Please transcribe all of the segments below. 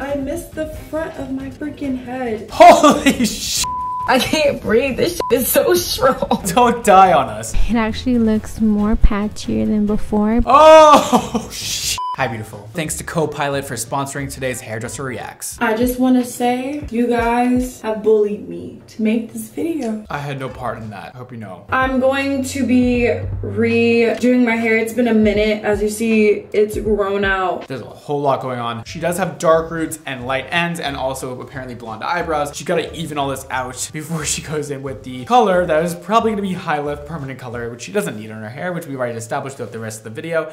I missed the front of my freaking head. Holy shit! I can't breathe. This shit is so strong. Don't die on us. It actually looks more patchier than before. Oh shit! Hi, beautiful. Thanks to Copilot for sponsoring today's Hairdresser Reacts. I just want to say, you guys have bullied me to make this video. I had no part in that. I hope you know. I'm going to be redoing my hair. It's been a minute. As you see, it's grown out. There's a whole lot going on. She does have dark roots and light ends and also apparently blonde eyebrows. She got to even all this out before she goes in with the color that is probably going to be high lift permanent color, which she doesn't need on her hair, which we've already established throughout the rest of the video.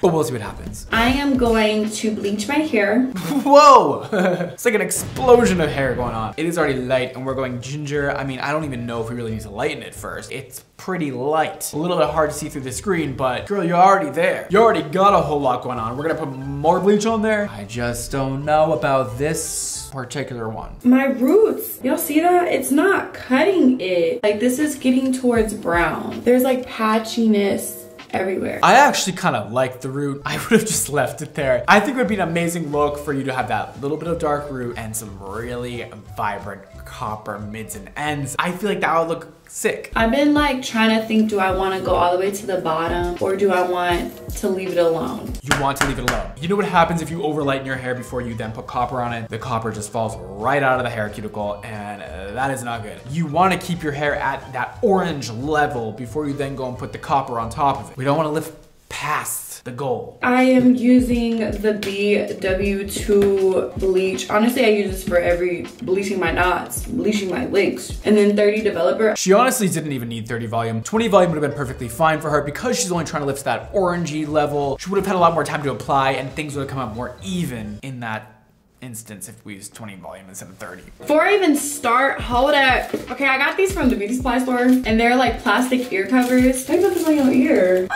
But we'll see what happens. I am going to bleach my hair. Whoa! It's like an explosion of hair going on. It is already light and we're going ginger. I mean, I don't even know if we really need to lighten it first. It's pretty light. A little bit hard to see through the screen, but girl, you're already there. You already got a whole lot going on. We're gonna put more bleach on there. I just don't know about this particular one. My roots, y'all see that? It's not cutting it. Like, this is getting towards brown. There's like patchiness everywhere. I actually kind of like the root. I would have just left it there. I think it would be an amazing look for you to have that little bit of dark root and some really vibrant copper mids and ends. I feel like that would look sick. I've been like trying to think, do I want to go all the way to the bottom or do I want to leave it alone? You want to leave it alone. You know what happens if you overlighten your hair before you then put copper on it? The copper just falls right out of the hair cuticle and that is not good. You want to keep your hair at that orange level before you then go and put the copper on top of it. We don't want to lift past the goal. I am using the BW2 bleach. Honestly, I use this for every bleaching my knots, bleaching my wigs, and then 30 developer. She honestly didn't even need 30 volume. 20 volume would have been perfectly fine for her because she's only trying to lift that orangey level. She would have had a lot more time to apply and things would have come out more even in that instance if we use 20 volume instead of 30. Before I even start, hold up. Okay, I got these from the beauty supply store and they're like plastic ear covers. Think about this on your ear.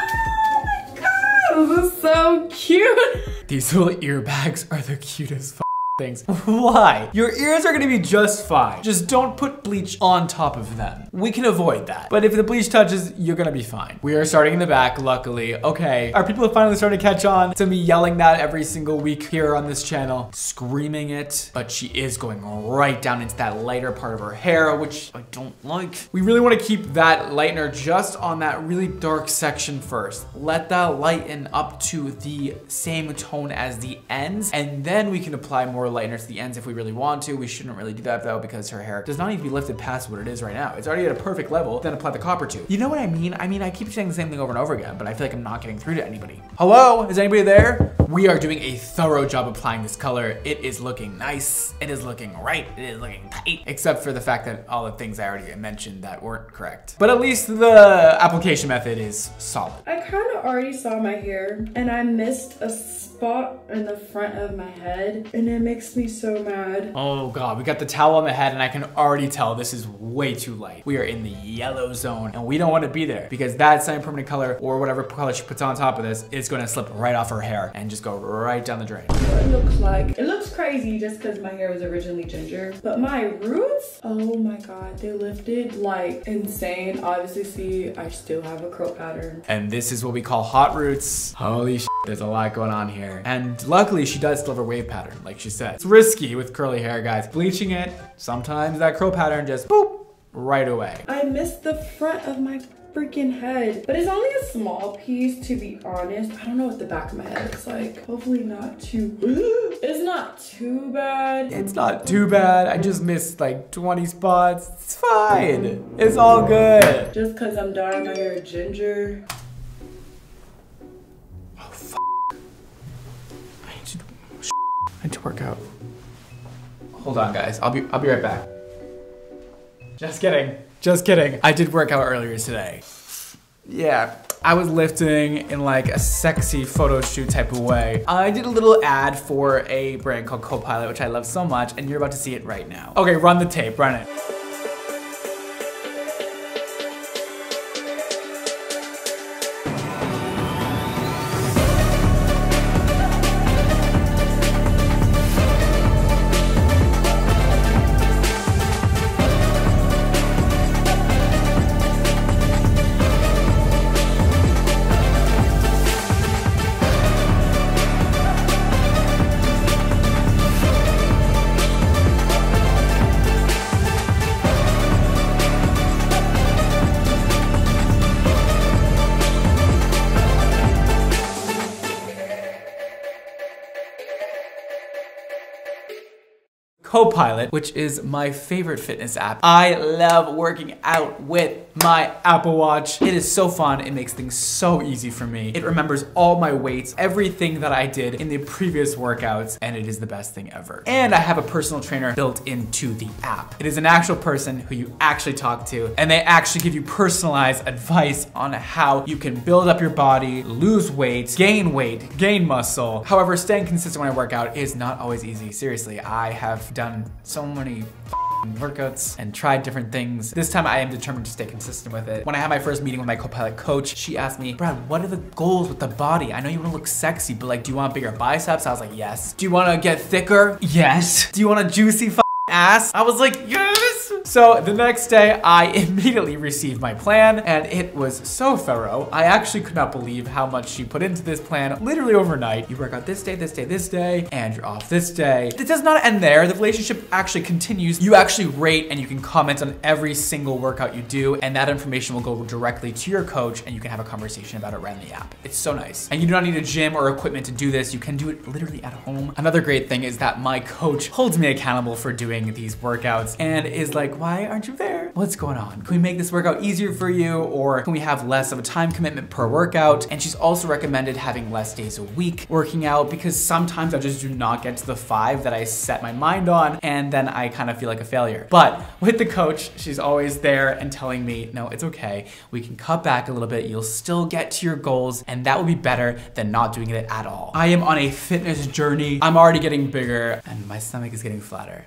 This is so cute. These little ear bags are the cutest things. Why? Your ears are gonna be just fine. Just don't put bleach on top of them. We can avoid that. But if the bleach touches, you're gonna be fine. We are starting in the back, luckily. Okay, our people have finally started to catch on to me yelling that every single week here on this channel, screaming it, but she is going right down into that lighter part of her hair, which I don't like. We really wanna keep that lightener just on that really dark section first. Let that lighten up to the same tone as the ends, and then we can apply more lightener to the ends if we really want to. We shouldn't really do that though because her hair does not need to be lifted past what it is right now. It's already at a perfect level, then apply the copper to. You know what I mean? I keep saying the same thing over and over again, but I feel like I'm not getting through to anybody. Hello, is anybody there? We are doing a thorough job applying this color. It is looking nice. It is looking right. It is looking tight, except for the fact that all the things I already mentioned that weren't correct. But at least the application method is solid. I kind of already saw my hair and I missed a spot in the front of my head and it makes me so mad. Oh God, we got the towel on the head and I can already tell this is way too light. We are in the yellow zone and we don't want to be there because that semi-permanent color or whatever color she puts on top of this is going to slip right off her hair and just go right down the drain. It looks like, it looks crazy just because my hair was originally ginger, but my roots, oh my God, they lifted like insane. Obviously see, I still have a curl pattern. And this is what we call hot roots. Holy shit, there's a lot going on here. And luckily she does still have a wave pattern. Like she said, it's risky with curly hair, guys. Bleaching it, sometimes that curl pattern just boop right away. I missed the front of my freaking head, but it's only a small piece to be honest. I don't know what the back of my head looks like. Hopefully not too, it's not too bad. It's not too bad. I just missed like 20 spots. It's fine. It's all good. Just cause I'm dyeing my hair ginger. To work out. Hold on guys, I'll be right back. Just kidding, just kidding. I did work out earlier today. Yeah, I was lifting in like a sexy photo shoot type of way. I did a little ad for a brand called Copilot, which I love so much, and you're about to see it right now. Okay, run the tape, run it. Copilot, which is my favorite fitness app. I love working out with my Apple watch. It is so fun. It makes things so easy for me. It remembers all my weights, everything that I did in the previous workouts, and it is the best thing ever. And I have a personal trainer built into the app. It is an actual person who you actually talk to, and they actually give you personalized advice on how you can build up your body, lose weight, gain muscle. However, staying consistent when I work out is not always easy. Seriously, I have done so many workouts and tried different things. This time I am determined to stay consistent with it. When I had my first meeting with my Copilot coach, she asked me, Brad, what are the goals with the body? I know you want to look sexy, but like, do you want bigger biceps? I was like, yes. Do you want to get thicker? Yes. Do you want a juicy ass? I was like, yes. So the next day I immediately received my plan, and it was so thorough. I actually could not believe how much she put into this plan literally overnight. You work out this day, this day, this day, and you're off this day. It does not end there. The relationship actually continues. You actually rate and you can comment on every single workout you do, and that information will go directly to your coach, and you can have a conversation about it right in the app. It's so nice. And you do not need a gym or equipment to do this. You can do it literally at home. Another great thing is that my coach holds me accountable for doing these workouts and is like, why aren't you there? What's going on? Can we make this workout easier for you? Or can we have less of a time commitment per workout? And she's also recommended having less days a week working out, because sometimes I just do not get to the 5 that I set my mind on, and then I kind of feel like a failure. But with the coach, she's always there and telling me, no, it's okay. We can cut back a little bit. You'll still get to your goals, and that will be better than not doing it at all. I am on a fitness journey. I'm already getting bigger and my stomach is getting flatter.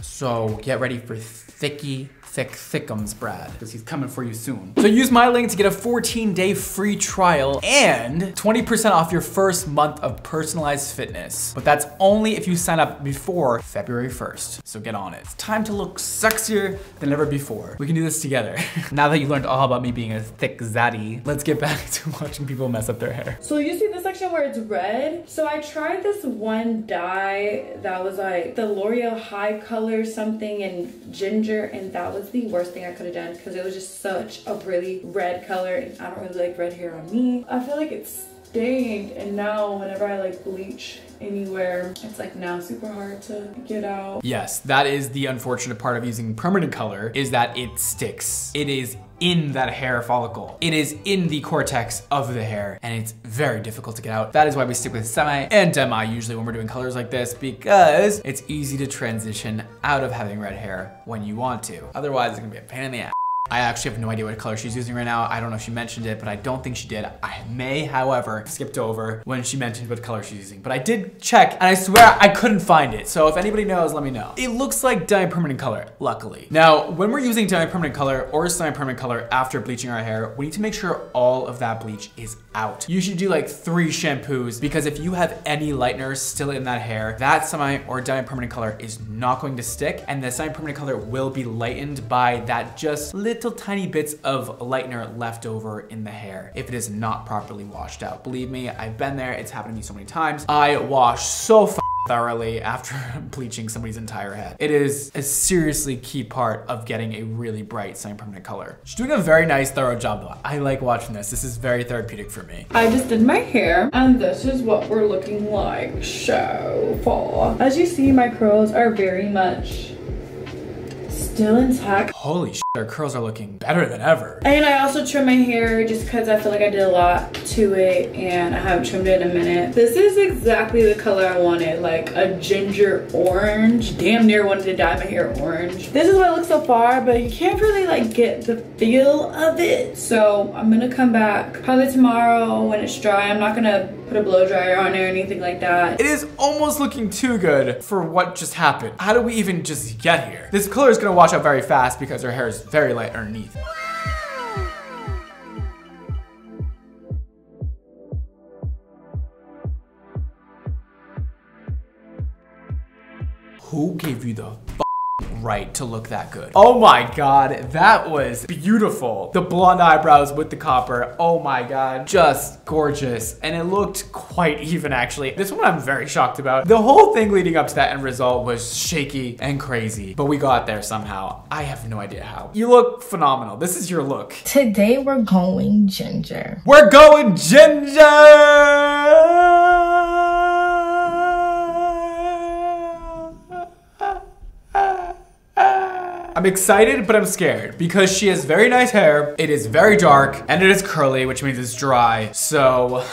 So get ready for thickums, Brad, because he's coming for you soon. So use my link to get a 14-day free trial and 20% off your first month of personalized fitness. But that's only if you sign up before February 1st. So get on it. It's time to look sexier than ever before. We can do this together. Now that you learned all about me being a thick zaddy, let's get back to watching people mess up their hair. So you see this section where it's red? So I tried this one dye that was like the L'Oreal High Color something and ginger, and that was the worst thing I could have done because it was just such a really red color, and I don't really like red hair on me. I feel like it's staying, and now whenever I like bleach anywhere, it's like now super hard to get out. Yes, that is the unfortunate part of using permanent color, is that it sticks. It is in that hair follicle. It is in the cortex of the hair, and it's very difficult to get out. That is why we stick with semi and demi usually when we're doing colors like this, because it's easy to transition out of having red hair when you want to. Otherwise, it's gonna be a pain in the ass. I actually have no idea what color she's using right now. I don't know if she mentioned it, but I don't think she did. I may, however, skipped over when she mentioned what color she's using, but I did check, and I swear I couldn't find it. So if anybody knows, let me know. It looks like dye permanent color, luckily. Now, when we're using dye permanent color or semi-permanent color after bleaching our hair, we need to make sure all of that bleach is out. You should do like 3 shampoos, because if you have any lighteners still in that hair, that semi or dye permanent color is not going to stick, and the semi-permanent color will be lightened by that just little tiny bits of lightener left over in the hair if it is not properly washed out. Believe me, I've been there. It's happened to me so many times. I wash so thoroughly after bleaching somebody's entire head. It is a seriously key part of getting a really bright semi-permanent color. She's doing a very nice, thorough job though. I like watching this. This is very therapeutic for me. I just did my hair, and this is what we're looking like so far. As you see, my curls are very much still intact. Holy shit, our curls are looking better than ever. And I also trim my hair just because I feel like I did a lot to it, and I haven't trimmed it in a minute. This is exactly the color I wanted, like a ginger orange. Damn near wanted to dye my hair orange. This is what it looks so far, but you can't really like get the feel of it. So I'm gonna come back probably tomorrow when it's dry. I'm not gonna put a blow dryer on it or anything like that. It is almost looking too good for what just happened. How do we even just get here? This color is gonna wash out very fast because her hair is very light underneath. Who gave you the right to look that good? Oh my God, that was beautiful. The blonde eyebrows with the copper, oh my God, just gorgeous. And it looked quite even actually. This one I'm very shocked about. The whole thing leading up to that end result was shaky and crazy, but we got there somehow. I have no idea how. You look phenomenal. This is your look. Today we're going ginger. We're going ginger! I'm excited, but I'm scared because she has very nice hair. It is very dark and it is curly, which means it's dry. So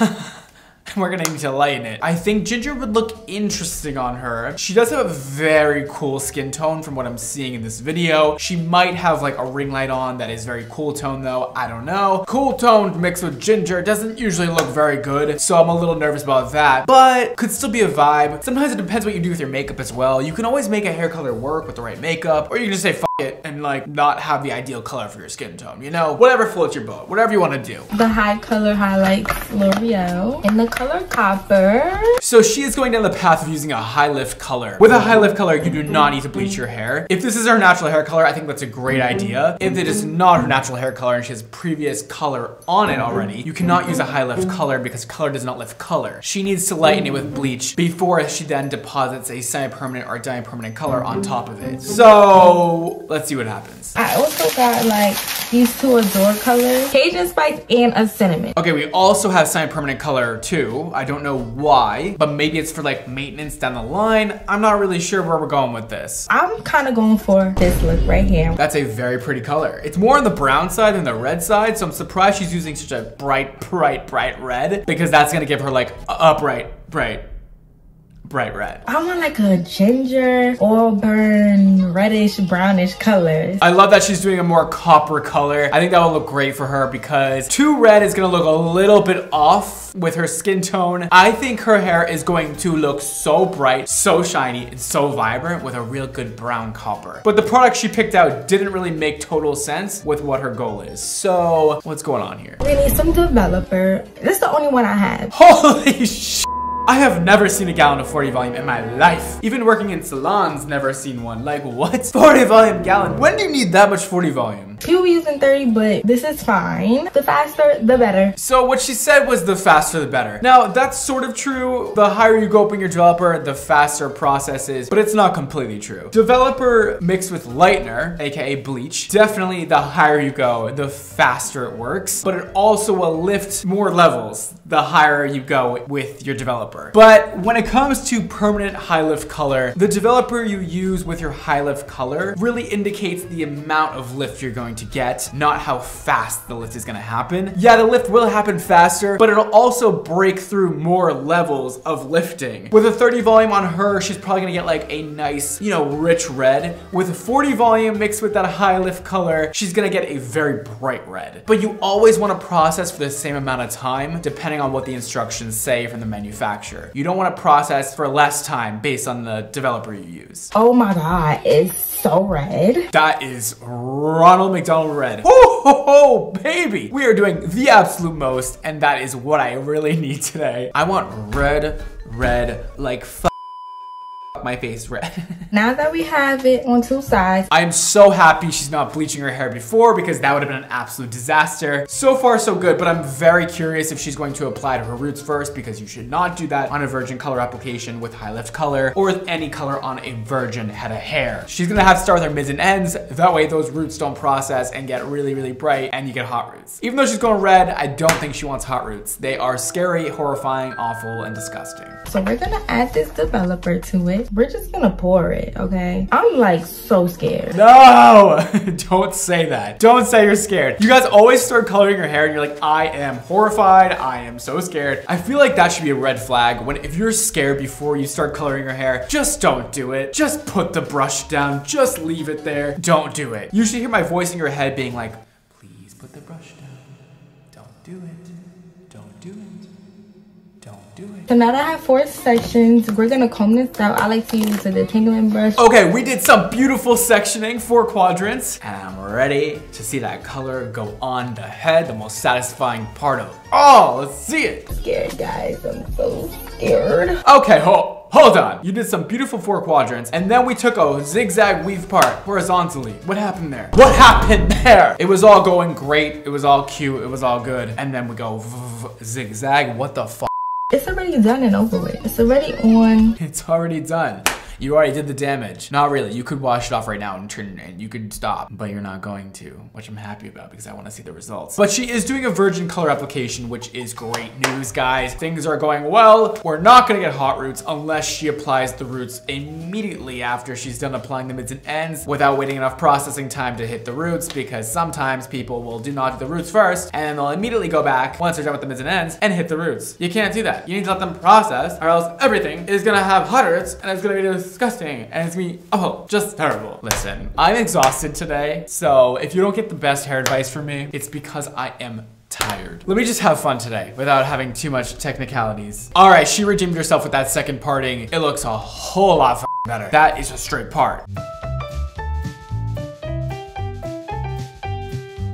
we're gonna need to lighten it. I think ginger would look interesting on her. She does have a very cool skin tone from what I'm seeing in this video. She might have like a ring light on that is very cool tone though, I don't know. Cool tone mixed with ginger doesn't usually look very good, so I'm a little nervous about that, but could still be a vibe. Sometimes it depends what you do with your makeup as well. You can always make a hair color work with the right makeup, or you can just say F it and like not have the ideal color for your skin tone, you know? Whatever floats your boat, whatever you wanna do. The high color highlights L'Oreal in the color copper. So she is going down the path of using a high lift color. With a high lift color, you do not need to bleach your hair. If this is her natural hair color, I think that's a great idea. If it is not her natural hair color and she has previous color on it already, you cannot use a high lift color because color does not lift color. She needs to lighten it with bleach before she then deposits a semi-permanent or dye-permanent color on top of it. So let's see what happens. I also got like these two Adore colors, Cajun Spice and a Cinnamon. Okay, we also have semi-permanent color too. I don't know why, but maybe it's for like maintenance down the line. I'm not really sure where we're going with this. I'm kind of going for this look right here. That's a very pretty color. It's more on the brown side than the red side, so I'm surprised she's using such a bright red, because that's gonna give her like a bright red. I want like a ginger, oil burn, reddish, brownish color. I love that she's doing a more copper color. I think that will look great for her because too red is gonna look a little bit off with her skin tone. I think her hair is going to look so bright, so shiny, and so vibrant with a real good brown copper. But the product she picked out didn't really make total sense with what her goal is. So what's going on here? We need some developer. This is the only one I have. Holy shit. I have never seen a gallon of 40 volume in my life. Even working in salons, never seen one. Like what? 40 volume gallon? When do you need that much 40 volume? People were using 30, but this is fine. The faster, the better. So what she said was the faster, the better. Now that's sort of true. The higher you go up in your developer, the faster process is, but it's not completely true. Developer mixed with lightener, AKA bleach, definitely the higher you go, the faster it works, but it also will lift more levels the higher you go with your developer. But when it comes to permanent high lift color, the developer you use with your high lift color really indicates the amount of lift you're going to get, not how fast the lift is gonna happen. Yeah, the lift will happen faster, but it'll also break through more levels of lifting. With a 30 volume on her, she's probably gonna get like a nice, you know, rich red. With a 40 volume mixed with that high lift color, she's gonna get a very bright red. But you always wanna process for the same amount of time, depending on what the instructions say from the manufacturer. You don't want to process for less time based on the developer you use. Oh my God, it's so red. That is Ronald McDonald red. Oh, ho, ho, baby. We are doing the absolute most, and that is what I really need today. I want red, like f my face red. Now that we have it on two sides, I'm so happy she's not bleaching her hair before, because that would have been an absolute disaster. So far so good, but I'm very curious if she's going to apply to her roots first, because you should not do that on a virgin color application with high lift color or with any color on a virgin head of hair. She's gonna have to start with her mids and ends, that way those roots don't process and get really bright and you get hot roots. Even though she's going red, I don't think she wants hot roots. They are scary, horrifying, awful, and disgusting. So we're gonna add this developer to it. We're just gonna pour it, okay? I'm like so scared. No, don't say that. Don't say you're scared. You guys always start coloring your hair and you're like, I am horrified, I am so scared. I feel like that should be a red flag. When if you're scared before you start coloring your hair, just don't do it. Just put the brush down, just leave it there. Don't do it. You should hear my voice in your head being like, please put the brush down. Don't do it, don't do it. So now that I have four sections, we're gonna comb this out. I like to use the detangling brush. Okay, we did some beautiful sectioning, 4 quadrants. And I'm ready to see that color go on the head, the most satisfying part of it. Oh, let's see it. I'm scared, guys, I'm so scared. Okay, hold on. You did some beautiful 4 quadrants, and then we took a zigzag weave part horizontally. What happened there? What happened there? It was all going great, it was all cute, it was all good. And then we go zigzag, what the fuck? It's already done and over with. It's already on. It's already done. You already did the damage. Not really. You could wash it off right now and turn and you could stop, but you're not going to, which I'm happy about because I want to see the results. But she is doing a virgin color application, which is great news, guys. Things are going well. We're not going to get hot roots unless she applies the roots immediately after she's done applying the mids and ends without waiting enough processing time to hit the roots, because sometimes people will do the roots first and then they'll immediately go back once they're done with the mids and ends and hit the roots. You can't do that. You need to let them process, or else everything is gonna have hot roots and it's gonna be disgusting and it's gonna be, oh, just terrible. Listen, I'm exhausted today, so if you don't get the best hair advice from me, it's because I am tired. Let me just have fun today without having too much technicalities. All right, she redeemed herself with that second parting. It looks a whole lot better. That is a straight part.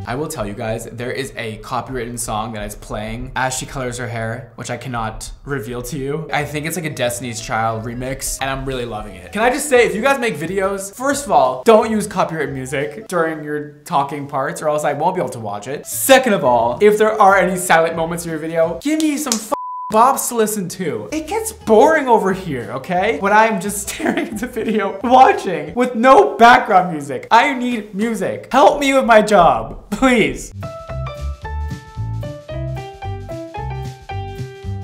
I will tell you guys, there is a copyrighted song that is playing as she colors her hair, which I cannot reveal to you. I think it's like a Destiny's Child remix, and I'm really loving it. Can I just say, if you guys make videos, first of all, don't use copyrighted music during your talking parts, or else I won't be able to watch it. Second of all, if there are any silent moments in your video, give me some bops to listen to. It gets boring over here, okay? When I'm just staring at the video, watching with no background music. I need music. Help me with my job, please.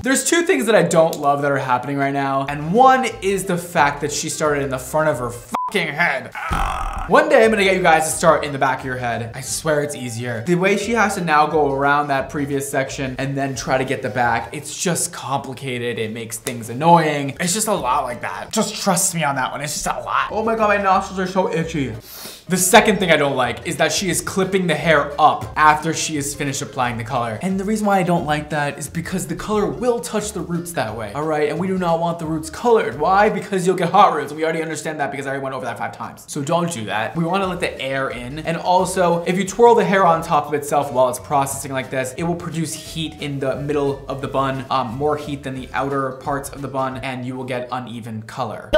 There's two things that I don't love that are happening right now, and one is the fact that she started in the front of her fucking head. One day I'm gonna get you guys to start in the back of your head. I swear it's easier. The way she has to now go around that previous section and then try to get the back, it's just complicated. It makes things annoying. It's just a lot like that. Just trust me on that one. It's just a lot. Oh my God, my nostrils are so itchy. The second thing I don't like is that she is clipping the hair up after she is finished applying the color. And the reason why I don't like that is because the color will touch the roots that way, all right? And we do not want the roots colored. Why? Because you'll get hot roots. We already understand that because I already went over that 5 times. So don't do that. We wanna let the air in. And also, if you twirl the hair on top of itself while it's processing like this, it will produce heat in the middle of the bun, more heat than the outer parts of the bun, and you will get uneven color.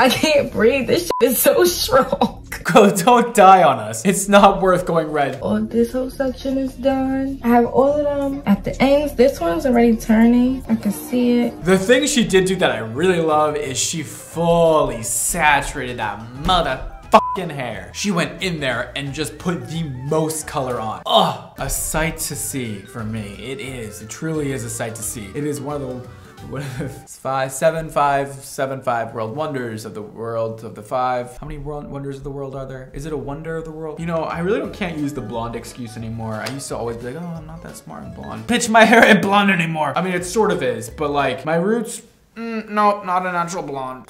I can't breathe. This shit is so strong. Girl, don't die on us. It's not worth going red. Oh, this whole section is done. I have all of them at the ends. This one's already turning. I can see it. The thing she did do that I really love is she fully saturated that motherfucking hair. She went in there and just put the most color on. Oh, a sight to see for me. It is. It truly is a sight to see. It is one of the... What if it's 5 world wonders of the world of the 5? How many world wonders of the world are there? Is it a wonder of the world? You know, I really can't use the blonde excuse anymore. I used to always be like, oh, I'm not that smart and blonde. Pitch my hair ain't blonde anymore. I mean, it sort of is, but like my roots, no, not a natural blonde.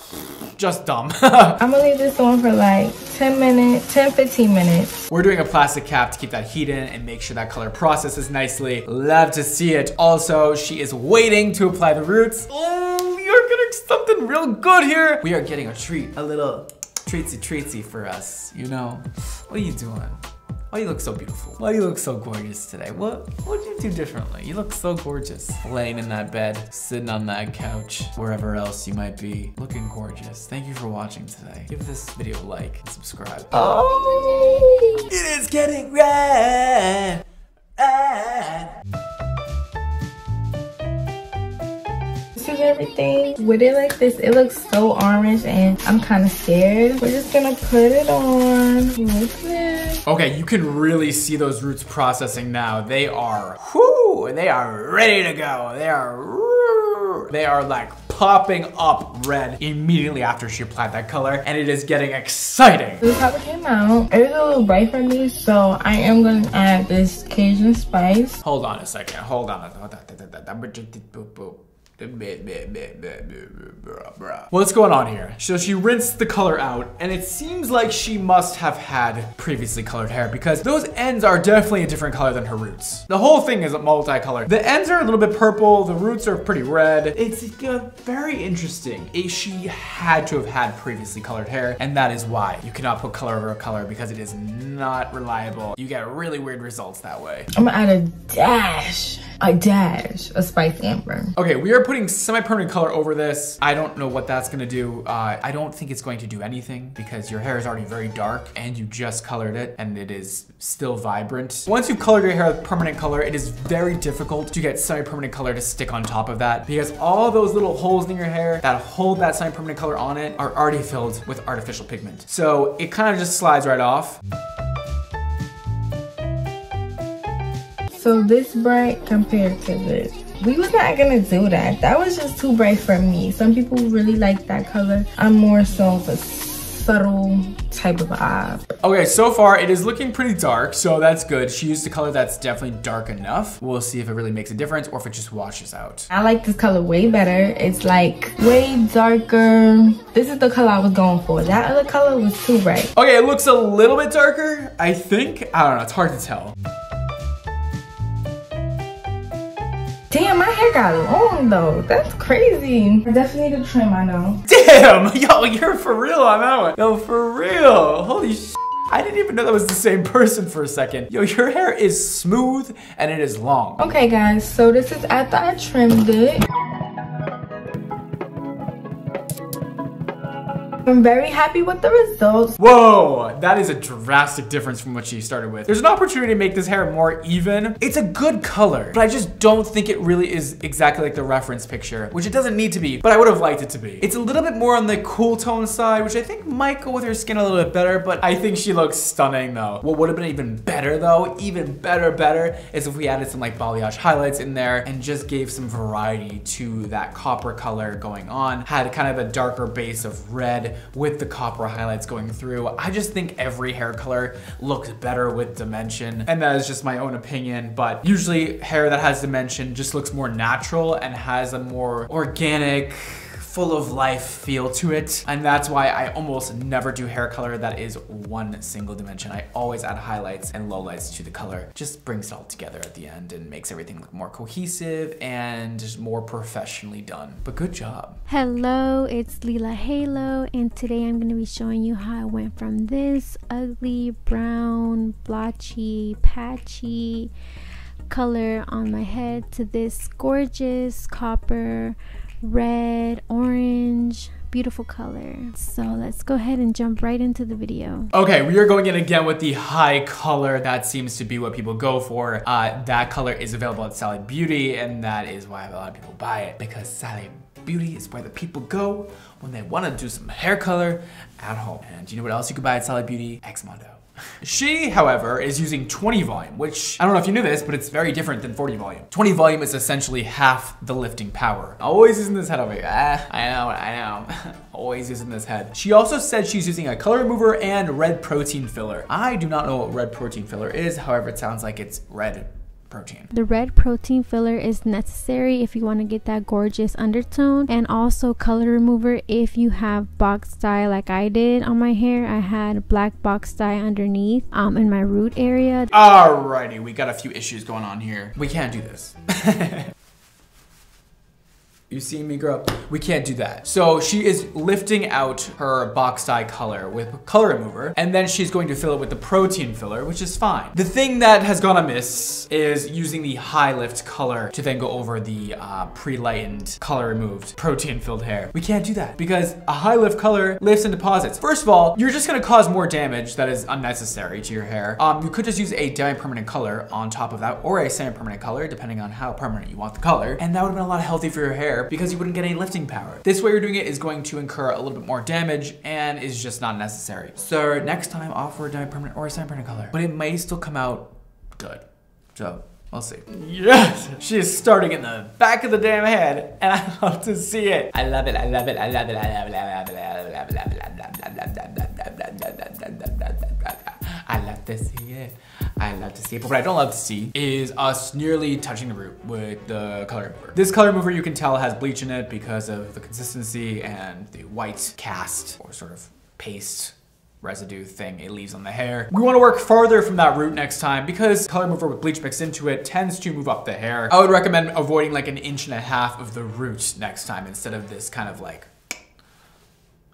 Just dumb. I'm gonna leave this on for like 10, 15 minutes. We're doing a plastic cap to keep that heat in and make sure that color processes nicely. Love to see it. Also, she is waiting to apply the roots. Oh, you're getting something real good here. We are getting a treat, a little treatsy for us, you know? What are you doing? Why you look so beautiful? Why you look so gorgeous today? What did you do differently? You look so gorgeous. Laying in that bed, sitting on that couch, wherever else you might be, looking gorgeous. Thank you for watching today. Give this video a like and subscribe. Oh, it is getting red. Everything with it like this, it looks so orange and I'm kind of scared. We're just gonna put it on like this. Okay, you can really see those roots processing now. They are, whoo, they are ready to go. They are like popping up red immediately after she applied that color, and it is getting exciting. This is how it came out. It was a little bright for me, so I am gonna add this Cajun spice. Hold on a second, hold on. What's going on here? So she rinsed the color out, and it seems like she must have had previously colored hair because those ends are definitely a different color than her roots. The whole thing is multicolored. The ends are a little bit purple. The roots are pretty red. It's very interesting. She had to have had previously colored hair, and that is why you cannot put color over color because it is not reliable. You get really weird results that way. I'm gonna add a dash a dash of spiced amber. Okay, we are putting semi-permanent color over this. I don't know what that's gonna do. I don't think it's going to do anything because your hair is already very dark and you just colored it and it is still vibrant. Once you've colored your hair with permanent color, it is very difficult to get semi-permanent color to stick on top of that because all those little holes in your hair that hold that semi-permanent color on it are already filled with artificial pigment. So it kind of just slides right off. So this bright compared to this, we was not gonna do that. That was just too bright for me. Some people really like that color. I'm more so of a subtle type of eye. Okay, so far it is looking pretty dark, so that's good. She used a color that's definitely dark enough. We'll see if it really makes a difference or if it just washes out. I like this color way better. It's like way darker. This is the color I was going for. That other color was too bright. Okay, it looks a little bit darker, I think. I don't know, it's hard to tell. Damn, my hair got long though. That's crazy. I definitely need to trim, I know. Damn, yo, you're for real on that one. No, for real. Holy shit. I didn't even know that was the same person for a second. Yo, your hair is smooth and it is long. Okay, guys, so this is after I trimmed it. I'm very happy with the results. Whoa, that is a drastic difference from what she started with. There's an opportunity to make this hair more even. It's a good color, but I just don't think it really is exactly like the reference picture, which it doesn't need to be, but I would have liked it to be. It's a little bit more on the cool tone side, which I think might go with her skin a little bit better, but I think she looks stunning though. What would have been even better though, even better, is if we added some like balayage highlights in there and just gave some variety to that copper color going on. Had kind of a darker base of red with the copper highlights going through. I just think every hair color looks better with dimension, and that is just my own opinion, but usually hair that has dimension just looks more natural and has a more organic, full of life feel to it. And that's why I almost never do hair color that is one single dimension. I always add highlights and lowlights to the color. Just brings it all together at the end and makes everything look more cohesive and just more professionally done. But good job. Hello, it's Lila Halo, and today I'm gonna be showing you how I went from this ugly, brown, blotchy, patchy color on my head to this gorgeous copper, red, orange, beautiful color. So let's go ahead and jump right into the video. Okay, we are going in again with the high color. That seems to be what people go for. That color is available at Sally Beauty, and that is why a lot of people buy it, because Sally Beauty is where the people go when they want to do some hair color at home. And you know what else you can buy at Sally Beauty? XMONDO. She, however, is using 20 volume, which I don't know if you knew this, but it's very different than 40 volume. 20 volume is essentially half the lifting power. Always using this head over here. I know. Always using this head. She also said she's using a color remover and red protein filler. I do not know what red protein filler is. However, it sounds like it's red protein. The red protein filler is necessary if you want to get that gorgeous undertone, and also color remover if you have box dye like I did on my hair. I had black box dye underneath in my root area. Alrighty, we got a few issues going on here. We can't do this. You see me, girl? We can't do that. So she is lifting out her box dye color with color remover, and then she's going to fill it with the protein filler, which is fine. The thing that has gone amiss is using the high lift color to then go over the pre-lightened, color removed, protein-filled hair. We can't do that because a high lift color lifts and deposits. First of all, you're just gonna cause more damage that is unnecessary to your hair. You could just use a demi-permanent color on top of that, or a semi-permanent color, depending on how permanent you want the color, and that would've been a lot healthier for your hair, because you wouldn't get any lifting power. This way you're doing it is going to incur a little bit more damage and is just not necessary. So next time offer a demi-permanent or a semi-permanent color, but it may still come out good. So we'll see. Yes! She is starting in the back of the damn head, and I love to see it. I love it, I love it, I love it, I love it, I love it, I love it, I love it, I love to see it. I love to see it, but what I don't love to see is us nearly touching the root with the color remover. This color remover, you can tell, has bleach in it because of the consistency and the white cast or sort of paste residue thing it leaves on the hair. We want to work farther from that root next time because color remover with bleach mixed into it tends to move up the hair. I would recommend avoiding like 1.5 inches of the root next time instead of this kind of like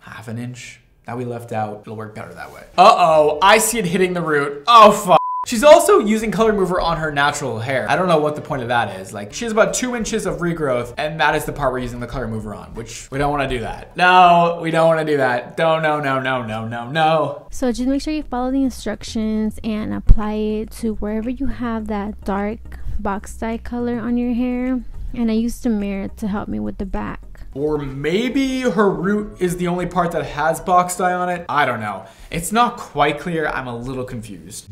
1/2 inch that we left out. It'll work better that way. Uh-oh, I see it hitting the root. Oh, fuck. She's also using color remover on her natural hair. I don't know what the point of that is. Like, she has about 2 inches of regrowth, and that is the part we're using the color remover on, which we don't want to do that. No, we don't want to do that. Don't, no. So just make sure you follow the instructions and apply it to wherever you have that dark box dye color on your hair. And I used a mirror to help me with the back. Or maybe her root is the only part that has box dye on it. I don't know. It's not quite clear. I'm a little confused.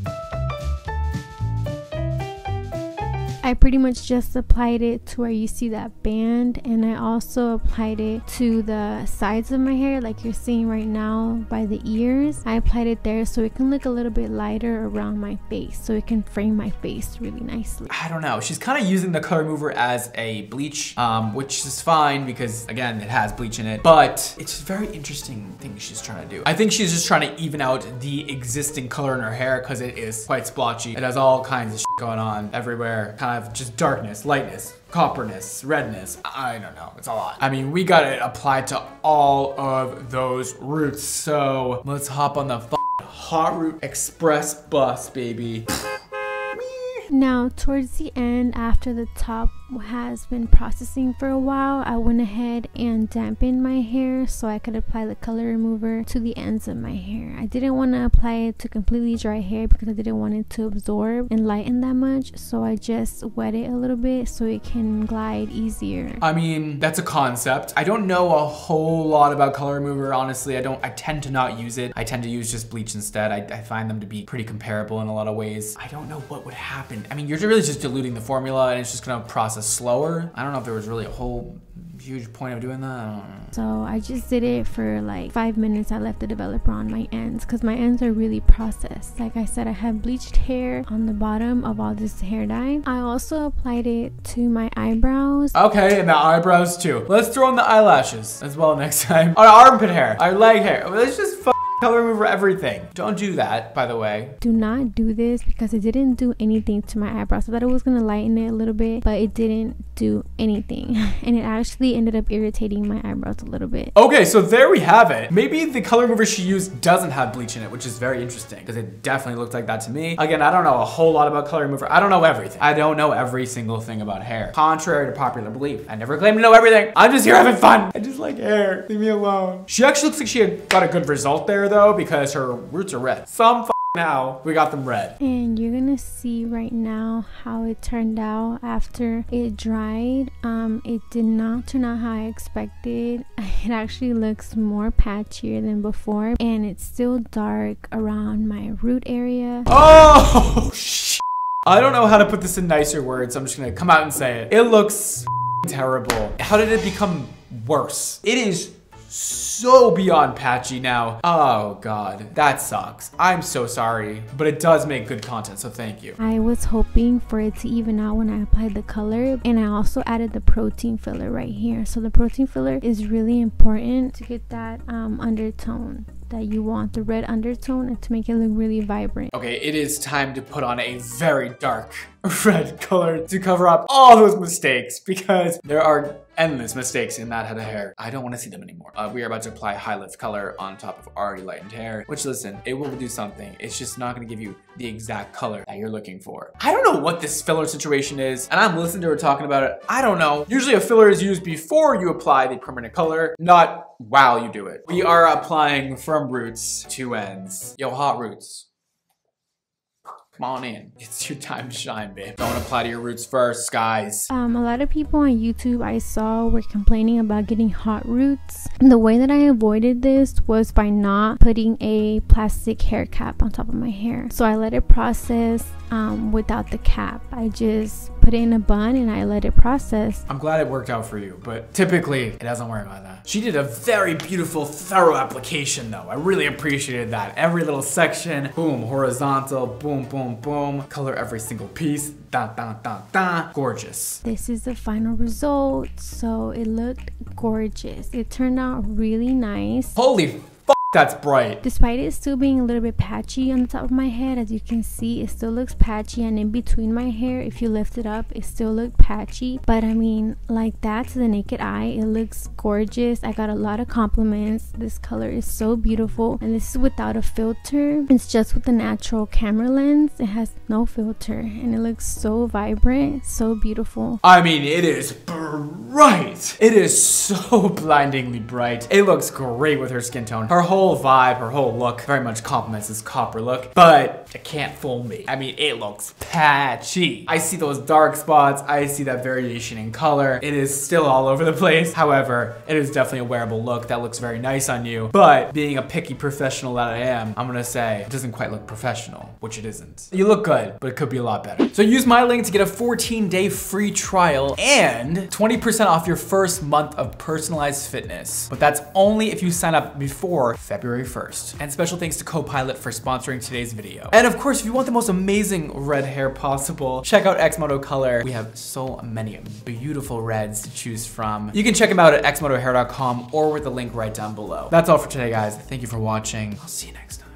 I pretty much just applied it to where you see that band, and I also applied it to the sides of my hair like you're seeing right now by the ears. I applied it there so it can look a little bit lighter around my face, so it can frame my face really nicely. I don't know. She's kind of using the color remover as a bleach, which is fine because, again, it has bleach in it, but it's a very interesting thing she's trying to do. I think she's just trying to even out the existing color in her hair because it is quite splotchy. It has all kinds of shit going on everywhere. Kind of just darkness, lightness, copperness, redness. I don't know, it's a lot. I mean, we got it applied to all of those roots, so let's hop on the hot root express bus, baby. Now, towards the end, after the top has been processing for a while, I went ahead and dampened my hair so I could apply the color remover to the ends of my hair. I didn't want to apply it to completely dry hair because I didn't want it to absorb and lighten that much, so I just wet it a little bit so it can glide easier. I mean, that's a concept. I don't know a whole lot about color remover, honestly. I tend to not use it. I tend to use just bleach instead. I find them to be pretty comparable in a lot of ways. I don't know what would happen. I mean, you're really just diluting the formula and it's just gonna process slower. I don't know if there was really a whole huge point of doing that. I don't know. So I just did it for like 5 minutes. I left the developer on my ends because my ends are really processed. Like I said, I have bleached hair on the bottom of all this hair dye. I also applied it to my eyebrows. Okay, and the eyebrows too. Let's throw in the eyelashes as well next time. Our armpit hair, our leg hair. Let's just color remover everything. Don't do that, by the way. Do not do this because it didn't do anything to my eyebrows. I thought it was gonna lighten it a little bit, but it didn't do anything. And it actually ended up irritating my eyebrows a little bit. Okay, so there we have it. Maybe the color remover she used doesn't have bleach in it, which is very interesting because it definitely looked like that to me. Again, I don't know a whole lot about color remover. I don't know everything. I don't know every single thing about hair. Contrary to popular belief, I never claim to know everything. I'm just here having fun. I just like hair. Leave me alone. She actually looks like she had got a good result there, though, because her roots are red. Some now we got them red. And you're gonna see right now how it turned out after it dried. It did not turn out how I expected. It actually looks more patchier than before, and it's still dark around my root area. Oh, shit. I don't know how to put this in nicer words, so I'm just gonna come out and say it. It looks terrible. How did it become worse? It is so beyond patchy now. Oh God, that sucks. I'm so sorry, but it does make good content, so thank you. I was hoping for it to even out when I applied the color, and I also added the protein filler right here. So the protein filler is really important to get that undertone that you want, the red undertone, and to make it look really vibrant. Okay, it is time to put on a very dark red color to cover up all those mistakes, because there are endless mistakes in that head of hair. I don't want to see them anymore. We are about to apply high lift color on top of already lightened hair, which, listen, it will do something. It's just not going to give you the exact color that you're looking for. I don't know what this filler situation is, and I'm listening to her talking about it. I don't know. Usually a filler is used before you apply the permanent color, not while you do it. We are applying from roots to ends. Yo, hot roots, come on in. It's your time to shine, babe. Don't apply to your roots first, guys. A lot of people on YouTube I saw were complaining about getting hot roots. The way that I avoided this was by not putting a plastic hair cap on top of my hair. So I let it process without the cap. I just put it in a bun and I let it process. I'm glad it worked out for you, but typically it doesn't work like that. She did a very beautiful, thorough application though. I really appreciated that. Every little section, boom, horizontal, boom, boom, boom. Color every single piece, da, da, da, da. Gorgeous. This is the final result. So it looked gorgeous. It turned out really nice. Holy That's bright. Despite it still being a little bit patchy on the top of my head, as you can see, it still looks patchy, and in between my hair, if you lift it up, it still looked patchy. But I mean, like that to the naked eye, it looks gorgeous. I got a lot of compliments. This color is so beautiful, and this is without a filter. It's just with the natural camera lens. It has no filter, and it looks so vibrant, so beautiful. I mean, it is bright. It is so blindingly bright. It looks great with her skin tone. Her whole vibe, her whole look very much complements this copper look, but it can't fool me. I mean, it looks patchy. I see those dark spots. I see that variation in color. It is still all over the place. However, it is definitely a wearable look that looks very nice on you, but being a picky professional that I am, I'm gonna say it doesn't quite look professional, which it isn't. You look good, but it could be a lot better. So use my link to get a 14-day free trial and 20% off your first month of personalized fitness, but that's only if you sign up before February 1st. And special thanks to Copilot for sponsoring today's video. And of course, if you want the most amazing red hair possible, check out XMONDO Color. We have so many beautiful reds to choose from. You can check them out at xmondohair.com or with the link right down below. That's all for today, guys. Thank you for watching. I'll see you next time.